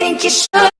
think you should.